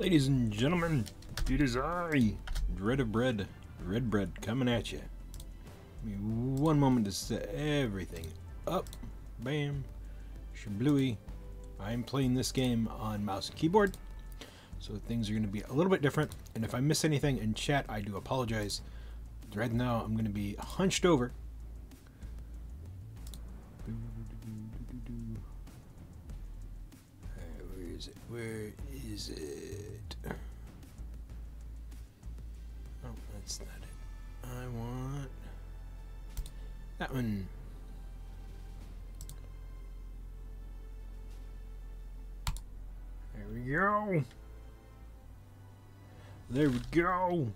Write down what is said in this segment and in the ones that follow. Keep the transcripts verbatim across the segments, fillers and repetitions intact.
Ladies and gentlemen, it is I, Dread of Bread, Red Bread, coming at you. Give me one moment to set everything up. Bam, shablooey. I'm playing this game on mouse and keyboard, so things are going to be a little bit different. And if I miss anything in chat, I do apologize. Right now, I'm going to be hunched over. Where is it? Where is it? Oh, that's not it. I want that one. There we go. There we go.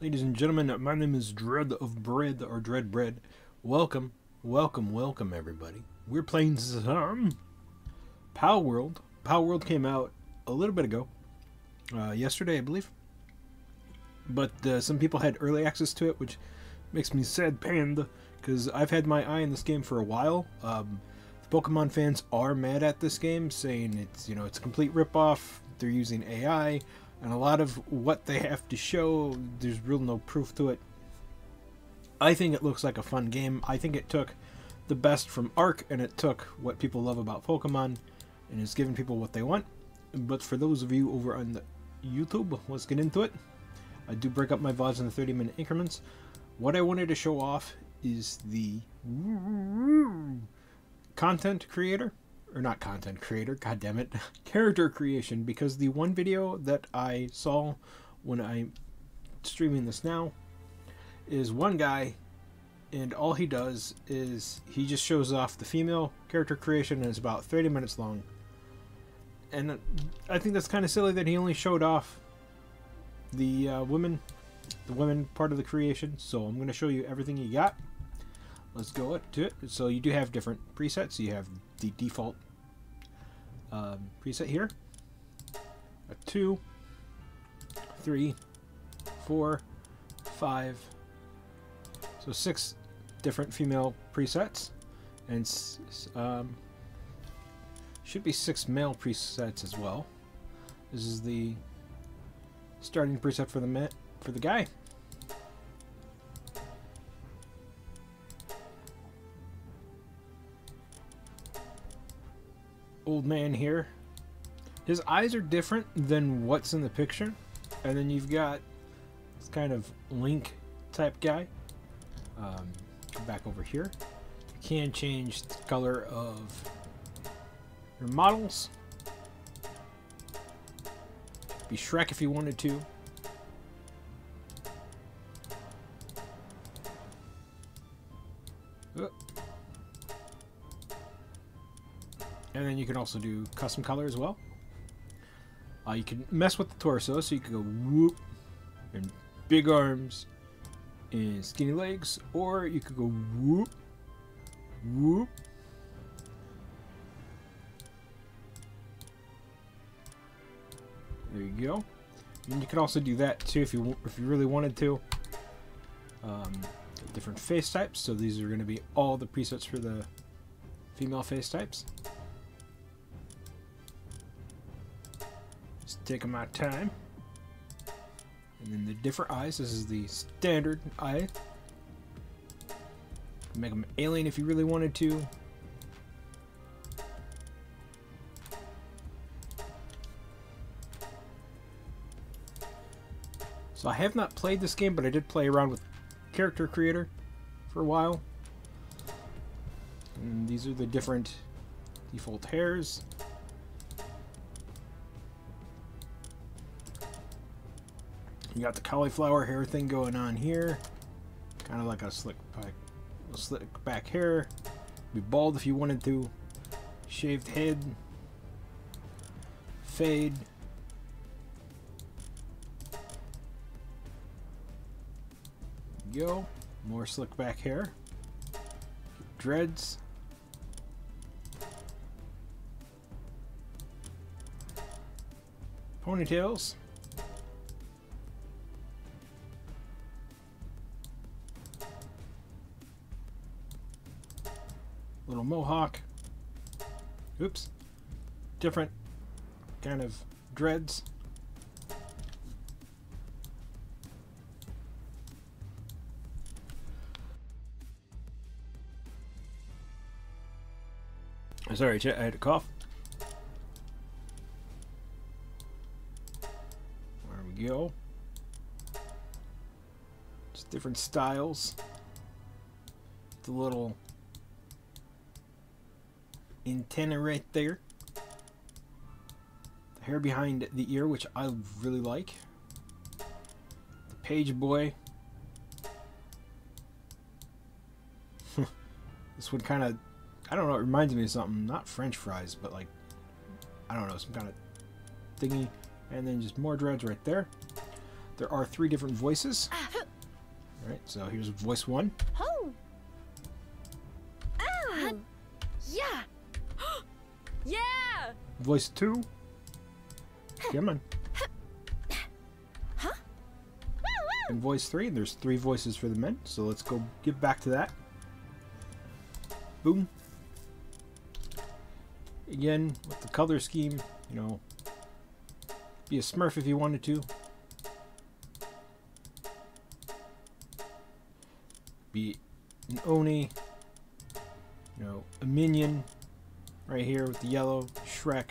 Ladies and gentlemen, my name is Dread of Bread, or Dread Bread. Welcome, welcome, welcome, everybody. We're playing some Palworld. Palworld came out a little bit ago, uh, yesterday, I believe. But uh, some people had early access to it, which makes me sad, panda, because I've had my eye on this game for a while. Um, the Pokemon fans are mad at this game, saying it's, you know, it's a complete ripoff. They're using A I. And a lot of what they have to show, there's real no proof to it. I think it looks like a fun game. I think it took the best from Ark, and it took what people love about Pokemon, and it's giving people what they want. But for those of you over on the YouTube, let's get into it. I do break up my V O Ds in the thirty minute increments. What I wanted to show off is the content creator. Or not content creator, god damn it, character creation, because the one video that I saw when I'm streaming this now is one guy, and all he does is he just shows off the female character creation, and it's about thirty minutes long. And I think that's kind of silly that he only showed off the uh, women, the women part of the creation. So I'm going to show you everything you got. Let's go to it. So you do have different presets. You have the default um, preset here. A two, three, four, five. So six different female presets, and um, should be six male presets as well. This is the starting preset for the for the guy. Old man here, his eyes are different than what's in the picture. And then you've got this kind of Link type guy. Um, come back over here. You can change the color of your models. Be Shrek if you wanted to. Uh. And then you can also do custom color as well. Uh, you can mess with the torso, so you can go whoop, and big arms, and skinny legs, or you could go whoop, whoop. There you go. And you can also do that too if you if you really wanted to. Um, different face types. So these are going to be all the presets for the female face types. Taking my time. And then the different eyes. This is the standard eye. Make them alien if you really wanted to. So I have not played this game, but I did play around with character creator for a while. And these are the different default hairs. You got the cauliflower hair thing going on here, kind of like a slick back, a slick back hair. Be bald if you wanted to. Shaved head, fade. Go, more slick back hair, dreads. Ponytails. Little mohawk. Oops. Different kind of dreads. Sorry, I had a cough. There we go. Just different styles. The little antenna right there. The hair behind the ear, which I really like. The page boy. This one kind of, I don't know, it reminds me of something. Not French fries, but like, I don't know, some kind of thingy. And then just more dreads right there. There are three different voices. Alright, so here's voice one. Oh. Ah. Yeah. Yeah. Voice two. Come on. Huh? And voice three. There's three voices for the men. So let's go get back to that. Boom. Again, with the color scheme, you know, be a Smurf if you wanted to. Be an Oni, you know, a minion right here with the yellow, Shrek.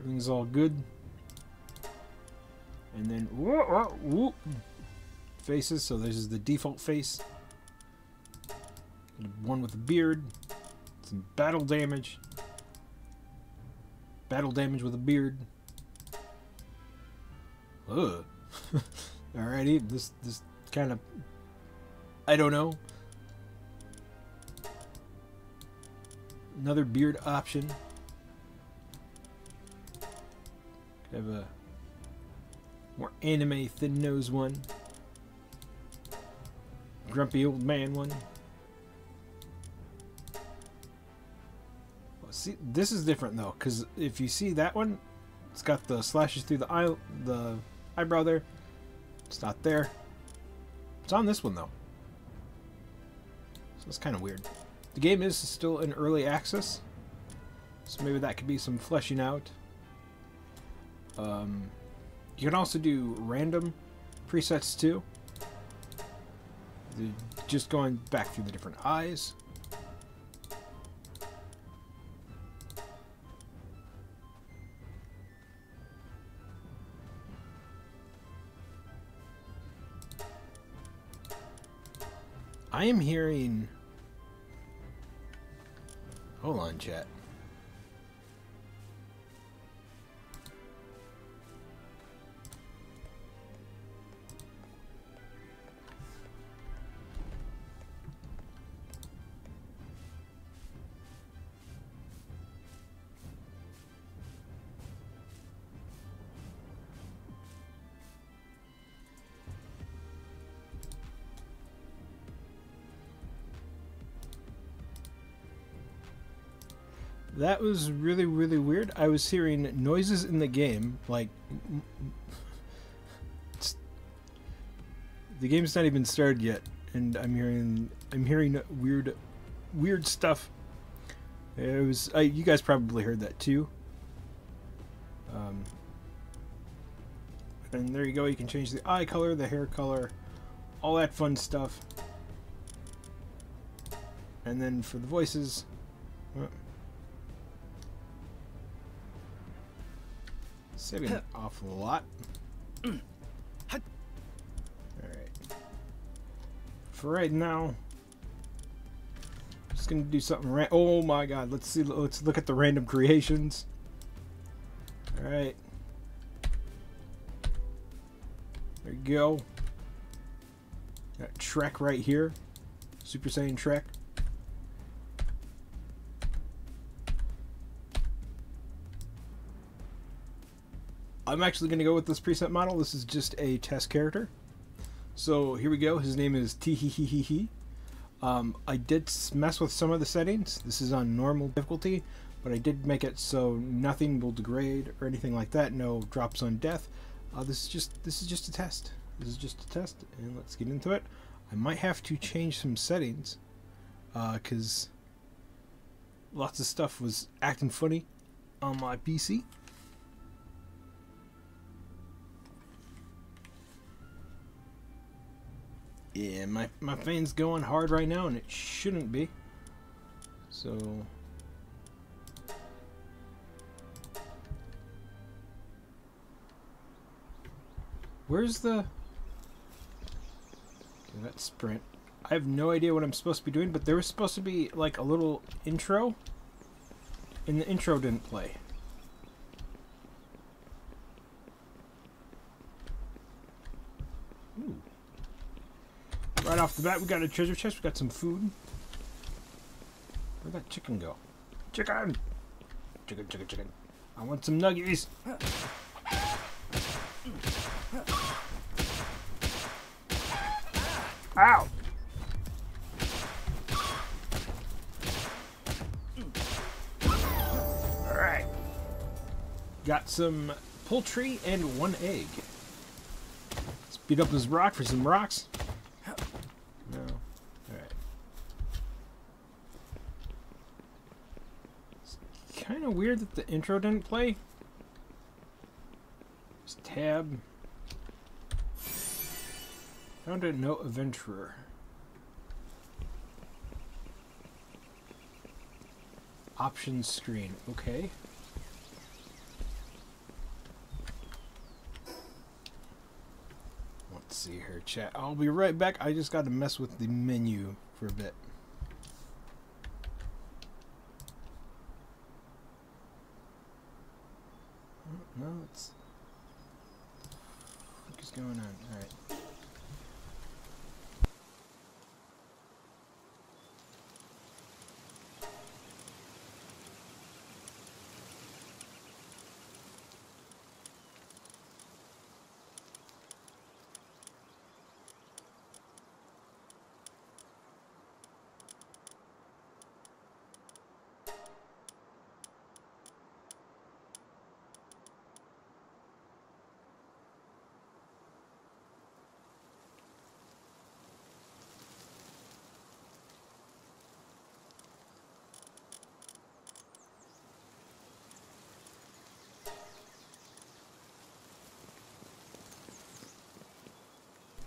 Everything's all good. And then, whoa, whoa, whoa. Faces, so this is the default face. One with a beard. Some battle damage. Battle damage with a beard. Ugh. Alrighty, this this kind of, I don't know. Another beard option. Could have a more anime thin nose one. Grumpy old man one. See, this is different though, because if you see that one, it's got the slashes through the eye, the eyebrow there. It's not there. It's on this one though. So it's kind of weird. The game is still in early access, so maybe that could be some fleshing out. Um, you can also do random presets too. Just going back through the different eyes. I am hearing, hold on chat, that was really, really weird. I was hearing noises in the game, like the game's not even started yet, and I'm hearing I'm hearing weird, weird stuff. It was I, you guys probably heard that too. Um, and there you go. You can change the eye color, the hair color, all that fun stuff. And then for the voices. Uh, Saving an awful lot. Alright. For right now, I'm just gonna do something ra- oh my god, let's see, let's look at the random creations. Alright. There you go. Got Shrek right here. Super Saiyan Shrek. I'm actually going to go with this preset model. This is just a test character. So here we go. His name is Teehee. Um, I did mess with some of the settings. This is on normal difficulty, but I did make it so nothing will degrade or anything like that. No drops on death. Uh, this is just this is just a test. This is just a test, and let's get into it. I might have to change some settings because uh, lots of stuff was acting funny on my P C. Yeah, my, my fan's going hard right now, and it shouldn't be. So... Where's the... Okay, that's sprint. I have no idea what I'm supposed to be doing, but there was supposed to be, like, a little intro. And the intro didn't play. Ooh. Right off the bat, we got a treasure chest. We got some food. Where'd that chicken go? Chicken! Chicken, chicken, chicken. I want some nuggies! Ow! Alright. Got some poultry and one egg. Let's beat up this rock for some rocks. No. Alright. It's kind of weird that the intro didn't play. Just tab. Found a note adventurer. Options screen. Okay. Let's see here, chat. I'll be right back. I just got to mess with the menu for a bit. No, it's. What is going on? All right.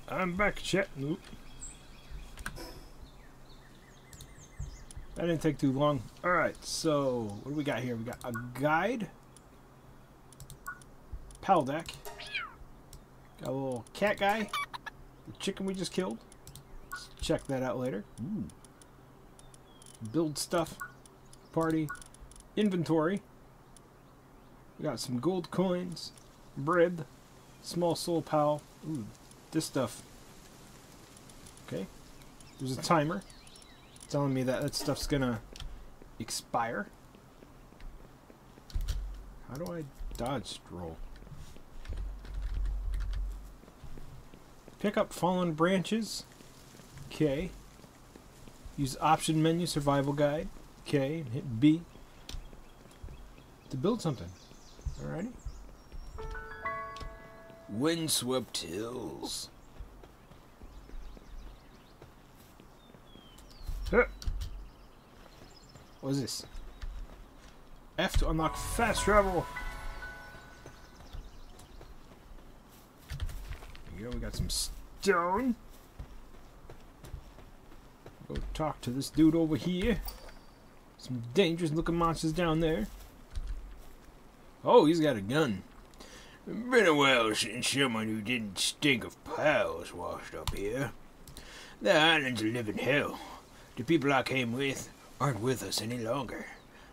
I'm back, chat. Nope. That didn't take too long. Alright, so what do we got here? We got a guide. Paldeck. Got a little cat guy. The chicken we just killed. Let's check that out later. Ooh. Build stuff. Party. Inventory. We got some gold coins. Bread. Small soul pal. Ooh. This stuff. Okay. There's a timer telling me that that stuff's gonna expire. How do I dodge roll? Pick up fallen branches. Okay. Use option menu survival guide. Okay. Hit B to build something. Alrighty. Windswept hills. Huh. What is this? F to unlock fast travel. Here we go. We got some stone. Go talk to this dude over here. Some dangerous looking monsters down there. Oh, he's got a gun. Been a while since someone who didn't stink of pals washed up here. The island's a living hell. The people I came with aren't with us any longer.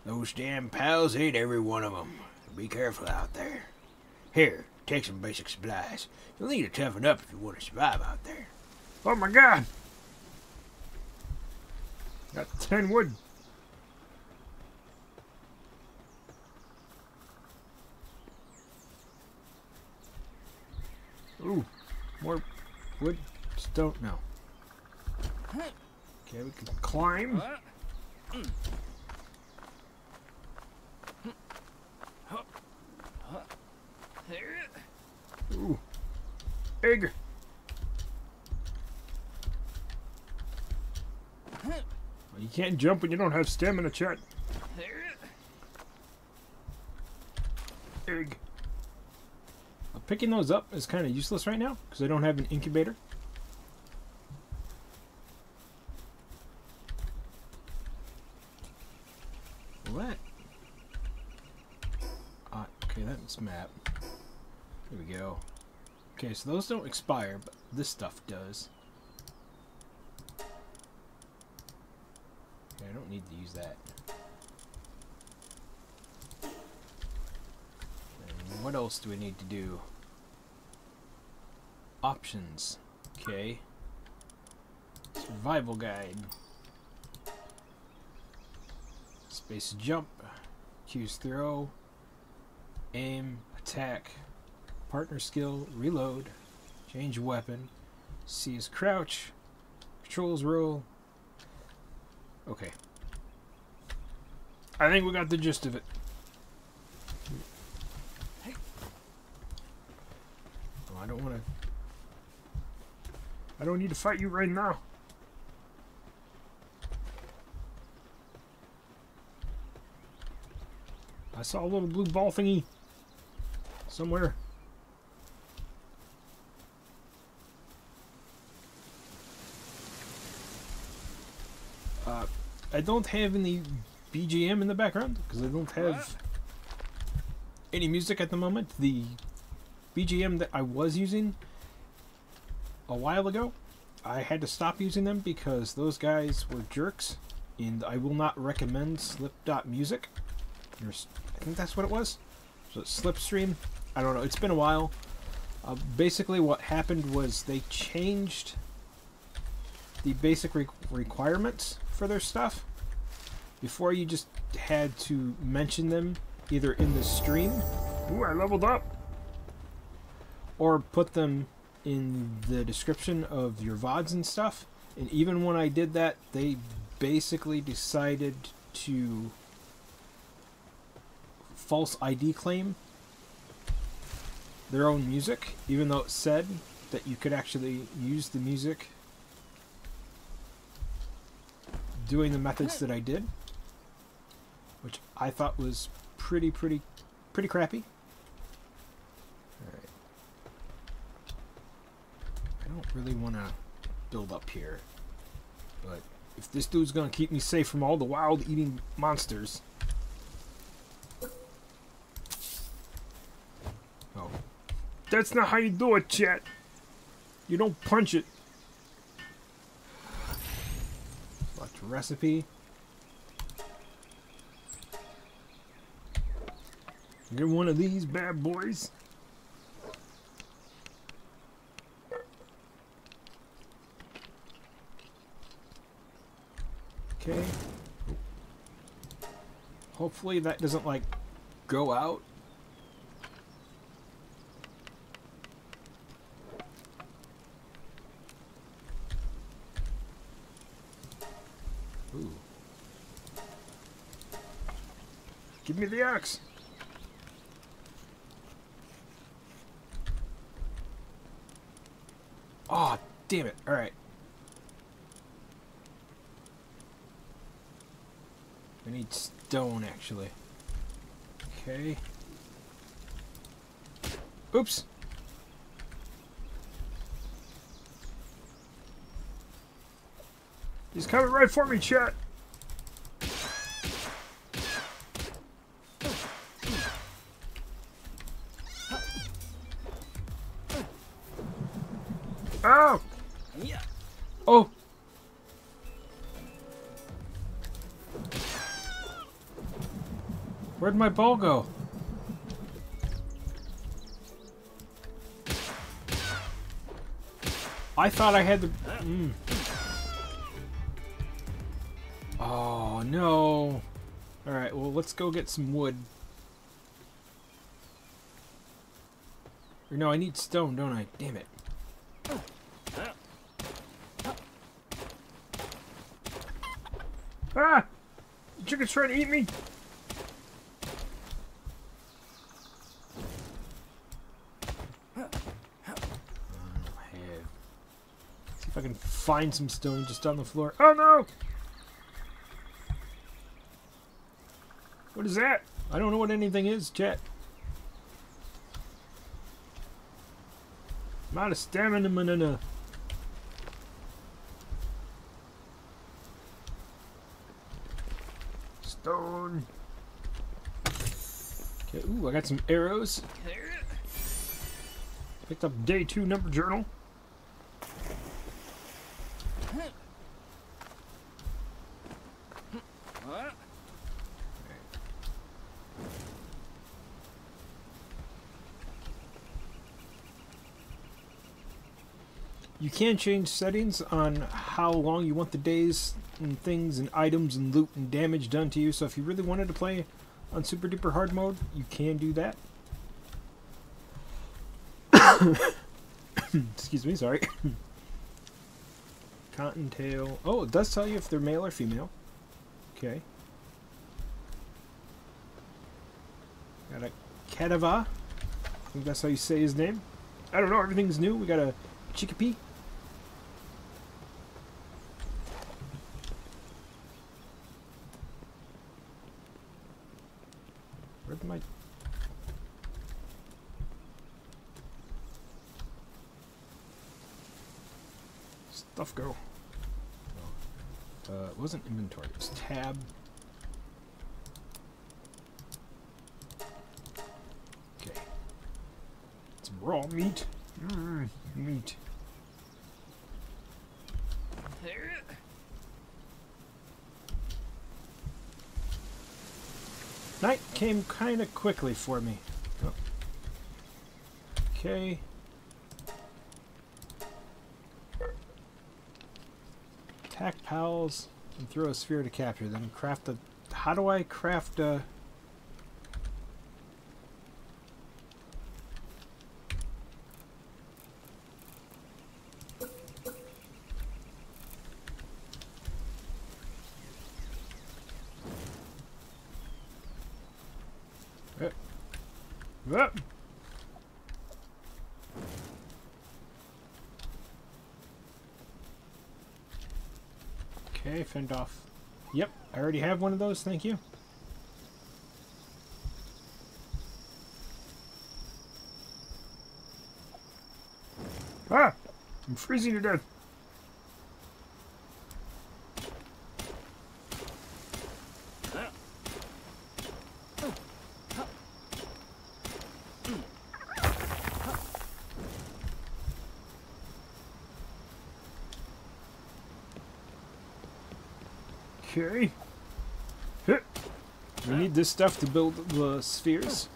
Those damn pals ate every one of them. Be careful out there. Here, take some basic supplies. You'll need to toughen up if you want to survive out there. Oh my god! Got ten wood. Ooh, more wood, stone, no. Okay, we can climb. Ooh, egg. Well, you can't jump when you don't have stamina, chat. Egg. Picking those up is kind of useless right now because I don't have an incubator. Okay, so those don't expire, but this stuff does. Okay, I don't need to use that. And what else do we need to do? Options. Okay. Survival guide. Space jump. Choose throw. Aim. Attack. Partner skill. Reload. Change weapon. C is crouch. Controls roll. Okay. I think we got the gist of it. Oh, I don't want to... I don't need to fight you right now. I saw a little blue ball thingy somewhere. Uh, I don't have any B G M in the background because I don't have any music at the moment. The B G M that I was using a while ago, I had to stop using them because those guys were jerks, and I will not recommend Slipdot Music. There's, I think that's what it was. So it's Slipstream. I don't know. It's been a while. Uh, basically, what happened was they changed the basic re requirements for their stuff. Before, you just had to mention them either in the stream. Ooh, I leveled up. Or put them in the description of your V O Ds and stuff. And even when I did that, they basically decided to false I D claim their own music, even though it said that you could actually use the music doing the methods that I did, which I thought was pretty pretty pretty crappy. I don't really want to build up here, but if this dude's going to keep me safe from all the wild eating monsters... Oh. That's not how you do it, chat! You don't punch it! Select recipe. Get one of these bad boys. Okay. Hopefully that doesn't like go out. Ooh. Give me the axe. Oh, damn it. All right. We need stone, actually. Okay. Oops! He's coming right for me, chat! Ow! Oh! Where'd my ball go? I thought I had the... Mm. Oh, no. Alright, well, let's go get some wood. Or no, I need stone, don't I? Damn it. Ah! The chicken's trying to eat me! I can find some stone just on the floor. Oh no! What is that? I don't know what anything is, chat. I'm out of stamina, manana. Stone. Okay, ooh, I got some arrows. Picked up day two number journal. You can change settings on how long you want the days and things and items and loot and damage done to you. So if you really wanted to play on super duper hard mode, you can do that. Excuse me, sorry. Cottontail. Oh, it does tell you if they're male or female. Okay. Got a Kadava. I think that's how you say his name. I don't know, everything's new. We got a Chickpea. Where's my... stuff go? Uh, it wasn't inventory, it was tab. Okay. It's raw meat. Mm, meat. Night came kind of quickly for me. Oh. Okay. Attack pals and throw a sphere to capture them. Craft a... how do I craft a... Up. Okay, fend off. Yep, I already have one of those, thank you. Ah! I'm freezing to death. Okay. We need this stuff to build the spheres.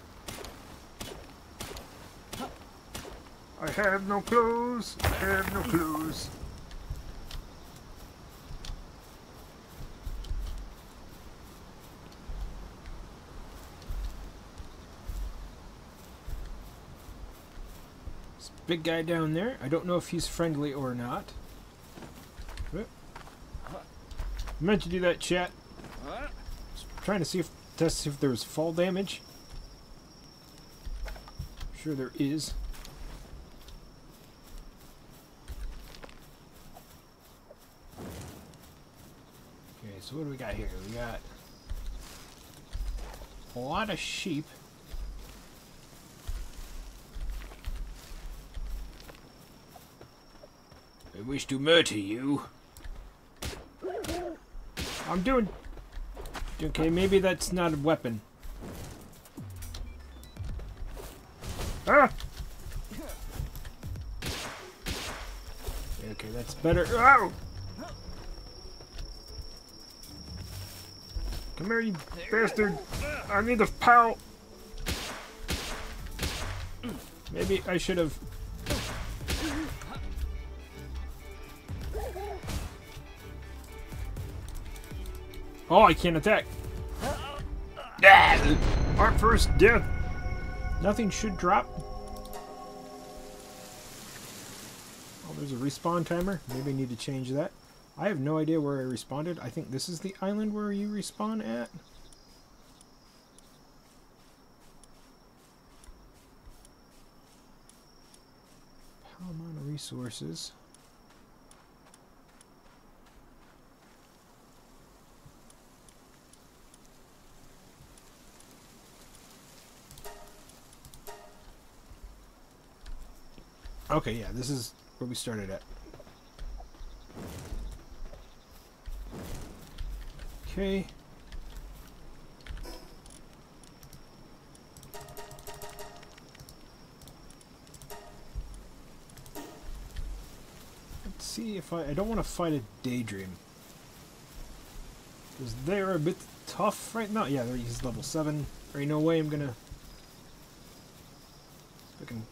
I have no clues. I have no clues. This big guy down there. I don't know if he's friendly or not. I meant to do that, chat. Just trying to see if test if there's fall damage. I'm sure there is. Okay, so what do we got here? We got a lot of sheep. I wish to murder you. I'm doing... okay, maybe that's not a weapon. Ah! Okay, that's better. Ow! Come here, you bastard! I need the pal! Maybe I should have... oh, I can't attack. Ah, our first death. Nothing should drop. Oh, there's a respawn timer. Maybe I need to change that. I have no idea where I respawned. I think this is the island where you respawn at. Palmon resources. Okay, yeah, this is where we started at. Okay. see if I... I don't want to fight a Daydream. Because they're a bit tough right now. Yeah, he's level seven. There ain't no way I'm gonna... I can...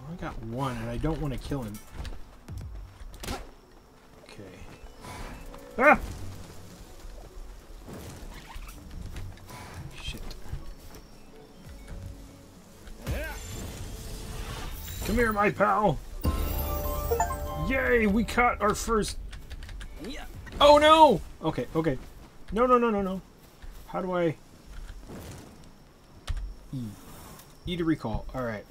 I got one, and I don't want to kill him. Okay. Ah! Come here, my pal! Yay! We caught our first... Yeah. Oh no! Okay, okay. No, no, no, no, no. How do I... E. E to recall. Alright.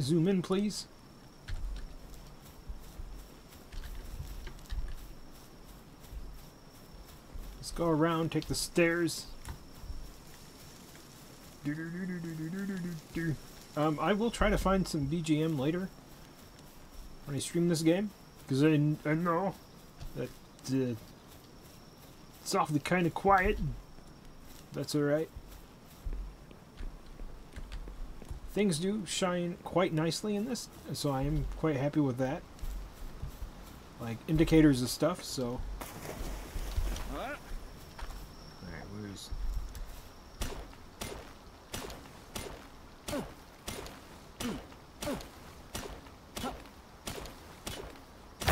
Zoom in, please. Let's go around, take the stairs. Do, do, do, do, do, do, do, do. Um, I will try to find some B G M later when I stream this game, because I, I know that uh, it's awfully kind of quiet. That's alright. Things do shine quite nicely in this, so I am quite happy with that. Like, indicators of stuff, so... Alright, where is...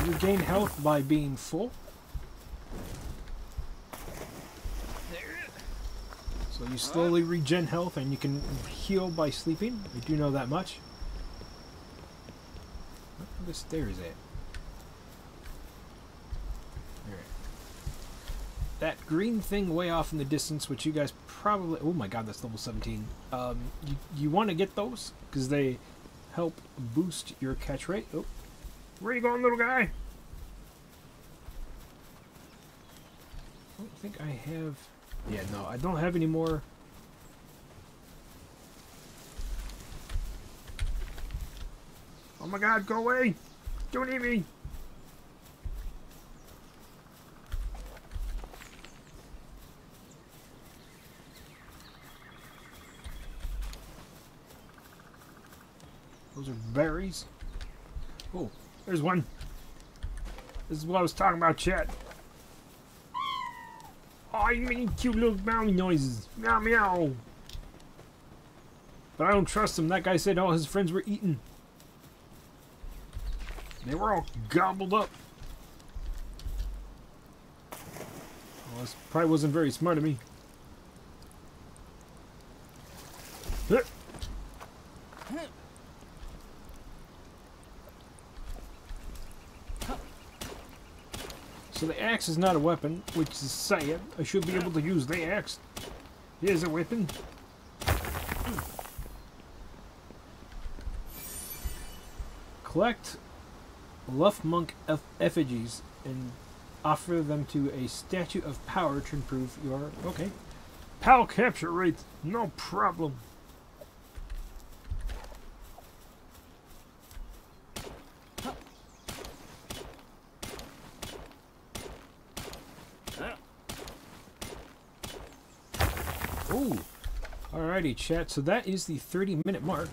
You gain health by being full. So you slowly regen health, and you can heal by sleeping. I do know that much. Where the stairs at? Alright. That green thing way off in the distance, which you guys probably... Oh my god, that's level seventeen. Um, you you want to get those, because they help boost your catch rate. Oh. Where are you going, little guy? I don't think I have... Yeah, no, I don't have any more. Oh my god, go away! Don't eat me! Those are berries. Oh, there's one. This is what I was talking about, chat. Oh, you making cute little mountain noises. Meow, meow. But I don't trust him. That guy said all his friends were eaten. They were all gobbled up. Well, this probably wasn't very smart of me. So the axe is not a weapon, which is sad. I should be able to use the axe. Here's a weapon. Collect Luff Monk eff effigies and offer them to a statue of power to improve your... Okay. P A L capture rate. No problem. Alrighty, chat, so that is the thirty minute mark.